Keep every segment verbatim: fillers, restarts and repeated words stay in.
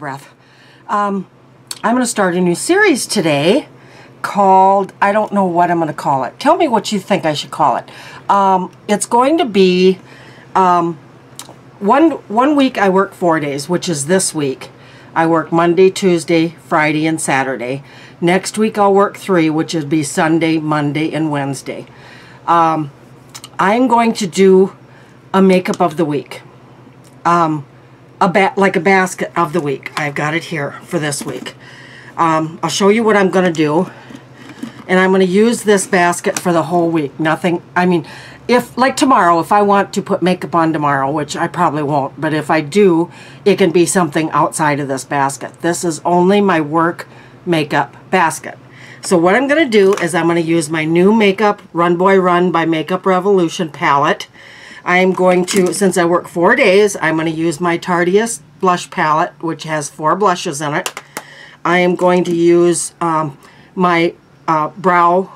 breath. Um, I'm going to start a new series today called, I don't know what I'm going to call it. Tell me what you think I should call it. Um, it's going to be, um, one, one week I work four days, which is this week. I work Monday, Tuesday, Friday, and Saturday. Next week I'll work three, which would be Sunday, Monday, and Wednesday. Um, I'm going to do a makeup of the week. Um, a ba like a basket of the week. I've got it here for this week. Um, I'll show you what I'm going to do. And I'm going to use this basket for the whole week. Nothing, I mean, if, like tomorrow, if I want to put makeup on tomorrow, which I probably won't, but if I do, it can be something outside of this basket. This is only my work makeup basket. So what I'm going to do is I'm going to use my new Makeup Run Boy Run by Makeup Revolution palette. I'm going to, since I work four days, I'm going to use my Tarte-ist blush palette, which has four blushes in it. I am going to use um, my uh, brow,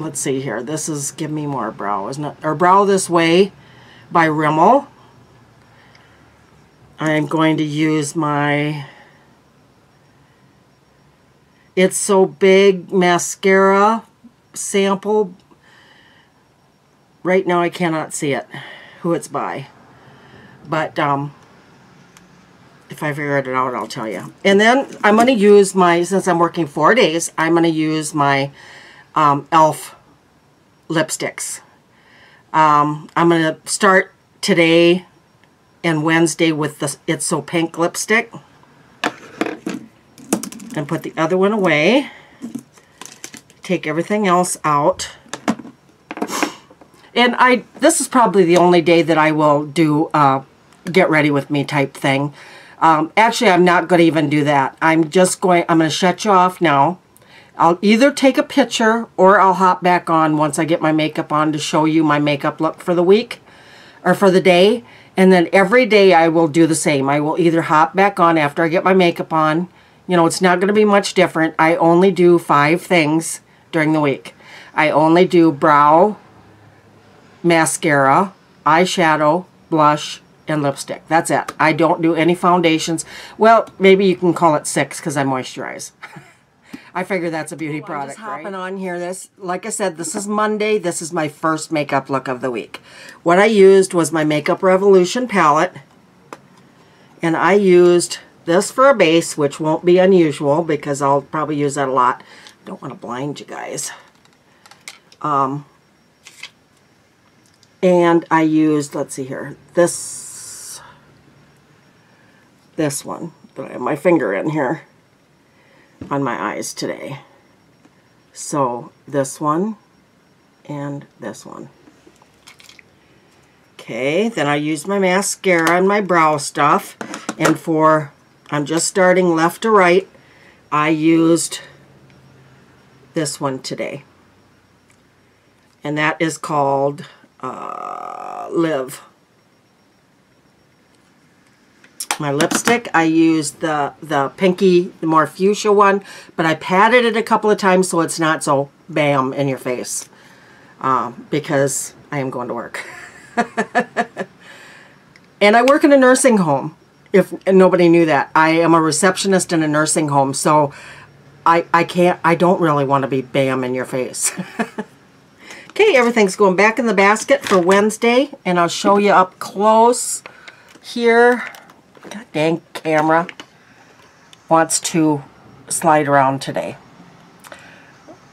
let's see here, this is Give Me More Brow, isn't it? Or Brow This Way by Rimmel. I am going to use my It's So Big mascara sample. Right now I cannot see it, who it's by, but um, if I figure it out, I'll tell you. And then I'm going to use my, since I'm working four days, I'm going to use my um, e l f lipsticks. Um, I'm going to start today and Wednesday with the It's So Pink lipstick and put the other one away. Take everything else out. And I, this is probably the only day that I will do uh, get ready with me type thing. Um, actually, I'm not going to even do that. I'm just going, I'm going to shut you off now. I'll either take a picture or I'll hop back on once I get my makeup on to show you my makeup look for the week or for the day. And then every day I will do the same. I will either hop back on after I get my makeup on. You know, it's not going to be much different. I only do five things during the week. I only do brow, mascara, eyeshadow, blush, and lipstick. That's it. I don't do any foundations. Well, maybe you can call it six because I moisturize. I figure that's a beauty oh, product, I'm just right? Hopping on here. This, like I said, this is Monday. This is my first makeup look of the week. What I used was my Makeup Revolution palette, and I used this for a base, which won't be unusual because I'll probably use that a lot. I don't want to blind you guys. Um. And I used, let's see here, this, this one that I have my finger in here on my eyes today. So this one and this one. Okay, then I used my mascara and my brow stuff. And for, I'm just starting left to right, I used this one today. And that is called Uh, live. My lipstick, I used the, the pinky, the more fuchsia one, but I patted it a couple of times so it's not so bam in your face um, because I am going to work. And I work in a nursing home, if nobody knew that. I am a receptionist in a nursing home, so I, I can't, I don't really want to be bam in your face. Okay, everything's going back in the basket for Wednesday, and I'll show you up close here. God dang camera wants to slide around today.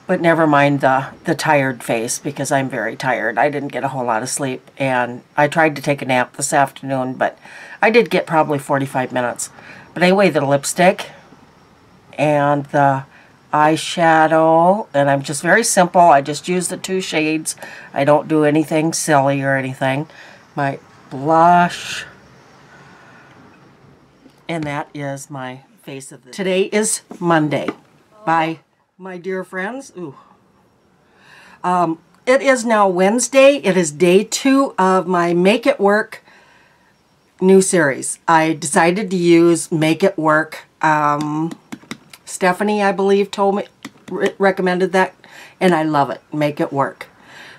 But never mind the, the tired face because I'm very tired. I didn't get a whole lot of sleep, and I tried to take a nap this afternoon, but I did get probably forty-five minutes. But anyway, the lipstick and the eyeshadow, and I'm just very simple. I just use the two shades. I don't do anything silly or anything. My blush, and that is my face of the day. Today is Monday. Bye, my dear friends. Ooh. Um, it is now Wednesday. It is day two of my Make It Work new series. I decided to use Make It Work. Um, Stephanie, I believe, told me, recommended that, and I love it. Make It Work.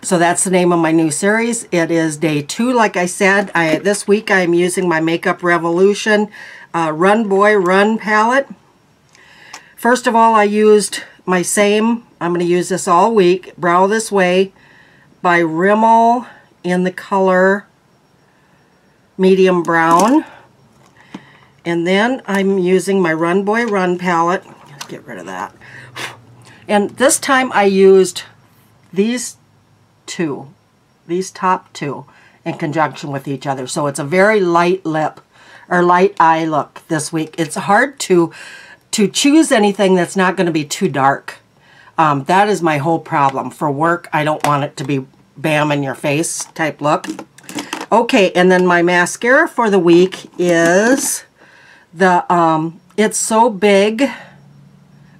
So that's the name of my new series. It is day two. Like I said, I this week I am using my Makeup Revolution uh, Run Boy Run palette. First of all, I used my same, I'm going to use this all week, Brow This Way by Rimmel in the color medium brown. And then I'm using my Run Boy Run palette. Let's get rid of that. And this time I used these two, these top two, in conjunction with each other. So it's a very light lip, or light eye look this week. It's hard to to choose anything that's not going to be too dark. Um, that is my whole problem. For work, I don't want it to be bam in your face type look. Okay, and then my mascara for the week is the um, It's So Big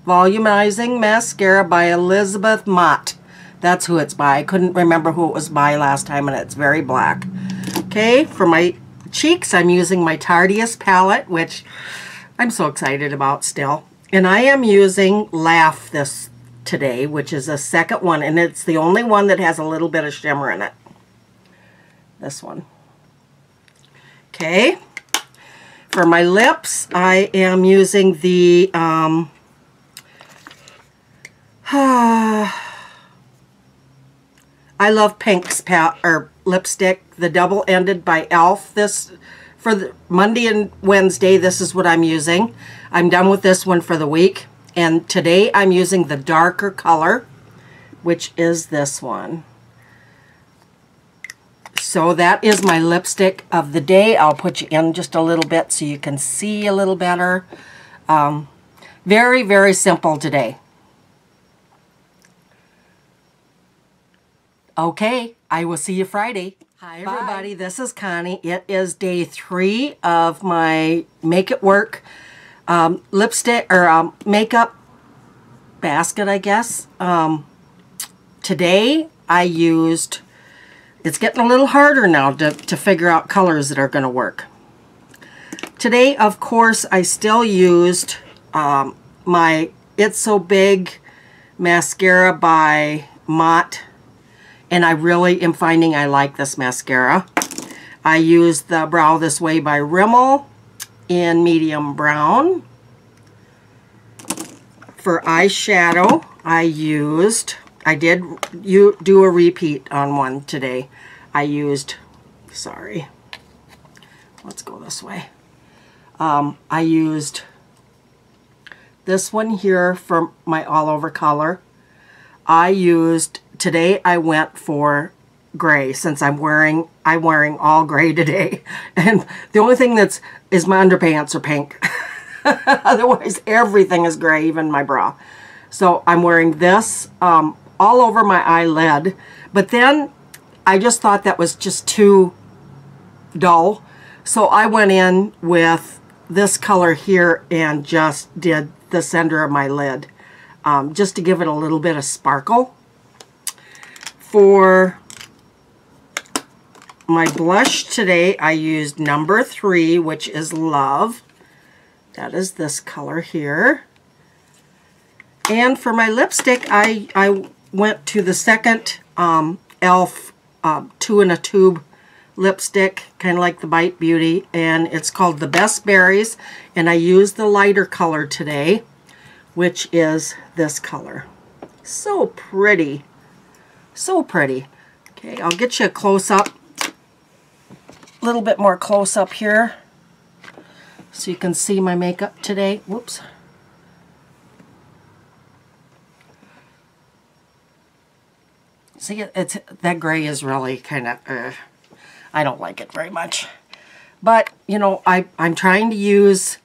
Volumizing Mascara by Elizabeth Mott. That's who it's by. I couldn't remember who it was by last time, and it's very black. Okay, for my cheeks, I'm using my Tarte-ist palette, which I'm so excited about still. And I am using Laugh this today, which is a second one, and it's the only one that has a little bit of shimmer in it. This one. Okay. For my lips, I am using the um, I Love Pink's pa or lipstick, the double-ended by e l f This for the Monday and Wednesday. This is what I'm using. I'm done with this one for the week, and today I'm using the darker color, which is this one. So that is my lipstick of the day. I'll put you in just a little bit so you can see a little better. Um, very, very simple today. Okay, I will see you Friday. Hi everybody, Bye. This is Connie. It is day three of my Make It Work um, lipstick or um, makeup basket, I guess. Um, today I used, it's getting a little harder now to, to figure out colors that are going to work. Today, of course, I still used um, my It's So Big mascara by Mott. And I really am finding I like this mascara. I used the Brow This Way by Rimmel in medium brown. For eyeshadow, I used, I did you do a repeat on one today. I used, sorry, let's go this way. Um, I used this one here for my all over color. I used Today I went for gray since I'm wearing I'm wearing all gray today, and the only thing that's is my underpants are pink. Otherwise everything is gray, even my bra. So I'm wearing this um, all over my eyelid, but then I just thought that was just too dull, so I went in with this color here and just did the center of my lid um, just to give it a little bit of sparkle. For my blush today, I used number three, which is Love. That is this color here. And for my lipstick, I, I went to the second um, e l f uh, two-in-a-tube lipstick, kind of like the Bite Beauty, and it's called the Best Berries, and I used the lighter color today, which is this color. So pretty. So pretty. Okay, I'll get you a close-up, a little bit more close-up here so you can see my makeup today. Whoops. See, it's, that gray is really kind of, uh, I don't like it very much. But, you know, I, I'm trying to use,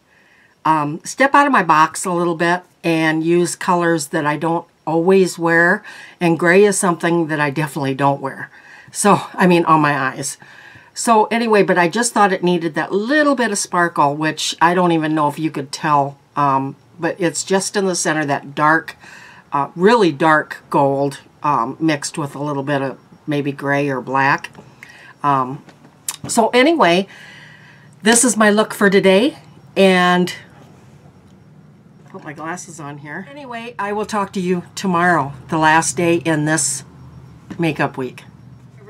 um, step out of my box a little bit and use colors that I don't always wear, and gray is something that I definitely don't wear. So, I mean, on my eyes. So anyway, but I just thought it needed that little bit of sparkle, which I don't even know if you could tell, um, but it's just in the center, that dark, uh, really dark gold um, mixed with a little bit of maybe gray or black. Um, so anyway, this is my look for today, and put my glasses on here. Anyway, I will talk to you tomorrow, the last day in this makeup week.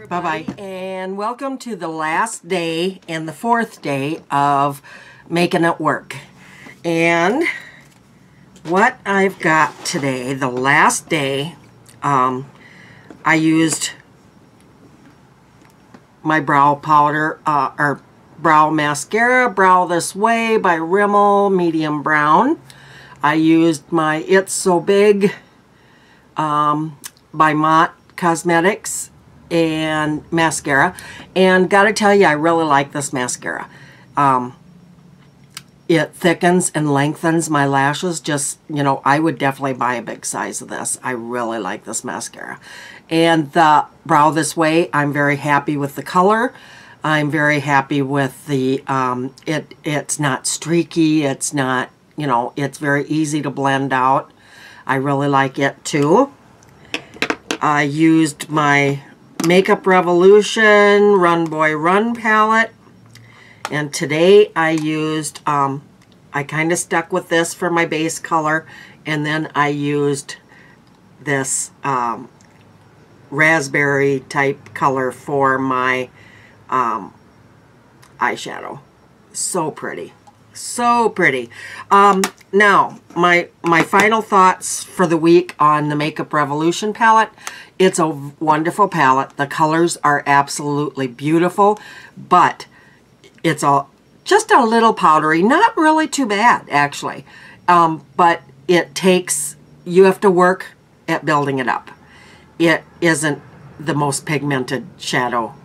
Bye-bye. And welcome to the last day and the fourth day of making it work. And what I've got today, the last day, um, I used my brow powder, uh, or brow mascara, Brow This Way by Rimmel, medium brown. I used my It's So Big um, by Mott Cosmetics and mascara. And gotta tell you, I really like this mascara. Um, it thickens and lengthens my lashes. Just, you know, I would definitely buy a big size of this. I really like this mascara. And the Brow This Way, I'm very happy with the color. I'm very happy with the, um, it. it's not streaky, it's not, you know, it's very easy to blend out. I really like it too. I used my Makeup Revolution Run Boy Run palette. And today I used, um, I kind of stuck with this for my base color. And then I used this um, raspberry type color for my um, eyeshadow. So pretty. So pretty. Um, now, my my final thoughts for the week on the Makeup Revolution palette. It's a wonderful palette. The colors are absolutely beautiful, but it's all just a little powdery. Not really too bad, actually. Um, but it takes, you have to work at building it up. It isn't the most pigmented shadow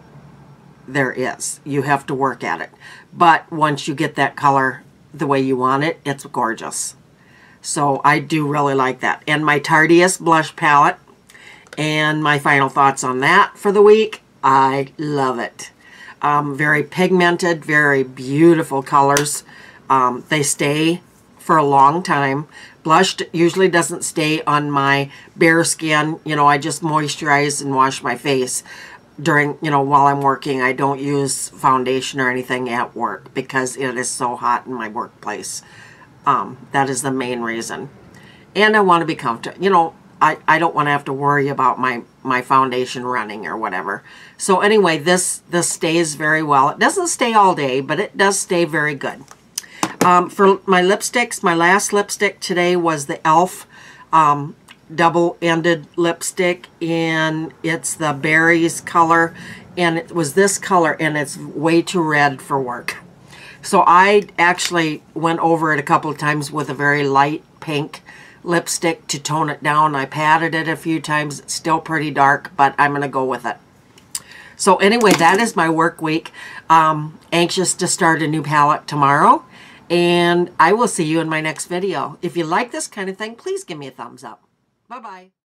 there is. You have to work at it. But once you get that color the way you want it, it's gorgeous. So I do really like that. And my Tarte-ist blush palette, and my final thoughts on that for the week, I love it. Um, very pigmented, very beautiful colors. Um, they stay for a long time. Blush usually doesn't stay on my bare skin. You know, I just moisturize and wash my face during, you know, while I'm working. I don't use foundation or anything at work because it is so hot in my workplace. Um, that is the main reason. And I want to be comfortable. You know, I, I don't want to have to worry about my, my foundation running or whatever. So anyway, this, this stays very well. It doesn't stay all day, but it does stay very good. Um, for my lipsticks, my last lipstick today was the e l f. Um, double-ended lipstick, and it's the Berries color, and it was this color, and it's way too red for work. So I actually went over it a couple of times with a very light pink lipstick to tone it down. I patted it a few times. It's still pretty dark, but I'm going to go with it. So anyway, that is my work week. Um, anxious to start a new palette tomorrow, and I will see you in my next video. If you like this kind of thing, please give me a thumbs up. Bye-bye.